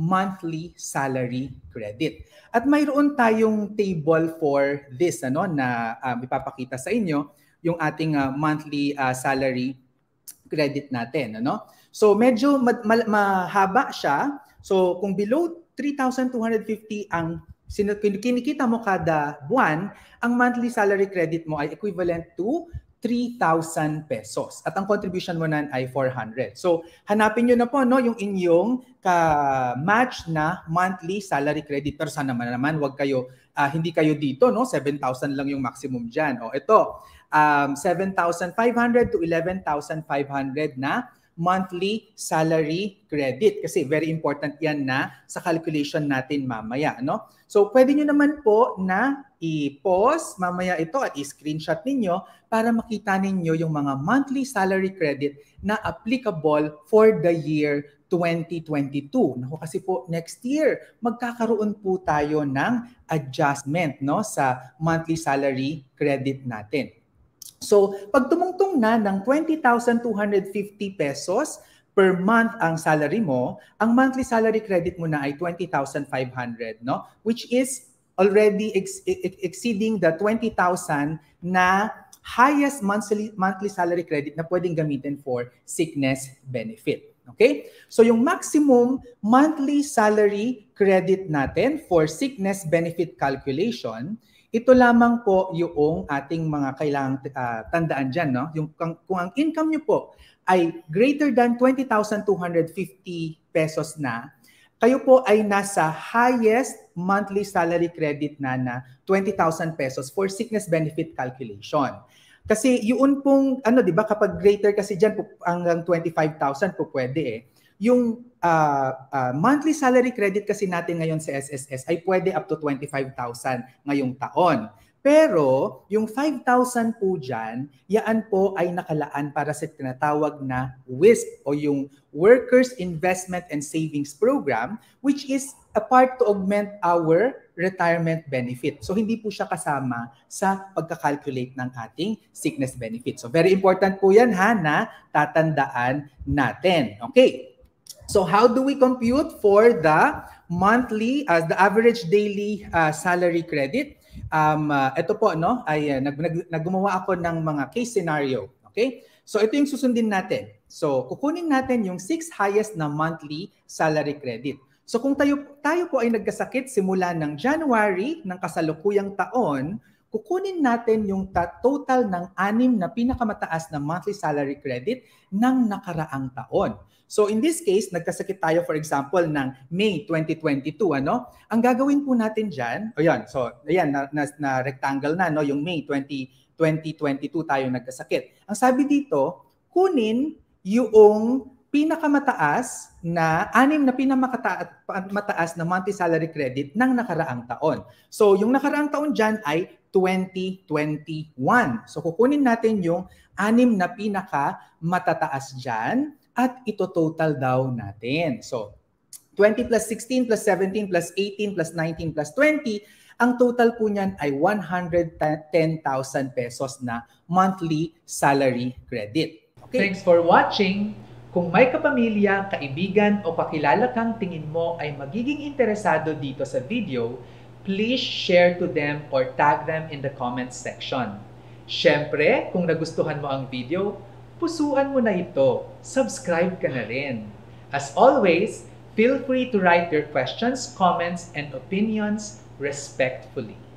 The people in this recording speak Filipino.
monthly salary credit. At mayroon tayong table for this na ipapakita sa inyo yung ating monthly salary credit natin, So medyo mahaba siya. So kung below 3,250 ang kinikita mo kada buwan, ang monthly salary credit mo ay equivalent to 3,000 pesos. At ang contribution mo nan ay 400. So, hanapin nyo na po yung inyong ka-match na monthly salary credit. Pero sana naman, wag kayo, hindi kayo dito, 7,000 lang yung maximum dyan. O, ito, 7,500 to 11,500 na monthly salary credit. Kasi very important yan na sa calculation natin mamaya. So, pwede nyo naman po na i-pause mamaya ito at i-screenshot ninyo para makita ninyo yung mga monthly salary credit na applicable for the year 2022. Naku, kasi po next year magkakaroon po tayo ng adjustment sa monthly salary credit natin. So, pag tumungtong na ng 20,250 pesos per month ang salary mo, ang monthly salary credit mo na ay 20,500, which is already exceeding the 20,000 na highest monthly salary credit na pwedeng gamitin for sickness benefit. Okay? So yung maximum monthly salary credit natin for sickness benefit calculation, ito lamang po yung ating mga kailangang tandaan dyan. Yung, kung ang income nyo po ay greater than 20,250 pesos na, kayo po ay nasa highest monthly salary credit na 20,000 pesos for sickness benefit calculation. Kasi yun pong, kapag greater kasi dyan, hanggang 25,000 po pwede Yung monthly salary credit kasi natin ngayon sa SSS ay pwede up to 25,000 ngayong taon. Pero yung 5,000 po dyan, yan po ay nakalaan para sa tinatawag na WISP o yung Workers Investment and Savings Program, which is a part to augment our retirement benefit. So hindi po siya kasama sa pagkakalculate ng ating sickness benefit. So very important po yan na tatandaan natin. Okay, so how do we compute for the monthly, as the average daily salary credit? Ito po, ay naggumawa ako ng mga case scenario. Okay? So ito yung susundin natin. So kukunin natin yung 6 highest na monthly salary credit. So kung tayo po ay nagkasakit simula ng January ng kasalukuyang taon, kukunin natin yung total ng 6 na pinakamataas na monthly salary credit ng nakaraang taon. So in this case, nagkasakit tayo for example ng May 2022, Ang gagawin po natin diyan, so ayan na rectangle na yung May 2022 tayo nagkasakit. Ang sabi dito, kunin yung pinakamataas na 6 na pinakamataas na monthly salary credit ng nakaraang taon. So yung nakaraang taon diyan ay 2021. So kukunin natin yung 6 na pinakamataas diyan at ito total daw natin. So 20 plus 16 plus 17 plus 18 plus 19 plus 20, ang total po niyan ay 110,000 pesos na monthly salary credit. Okay. Thanks for watching. Kung may kapamilya, kaibigan o kakilala kang tingin mo ay magiging interesado dito sa video, please share to them or tag them in the comments section. Siyempre, kung nagustuhan mo ang video, pusuan mo na ito. Subscribe ka na rin. As always, feel free to write your questions, comments, and opinions respectfully.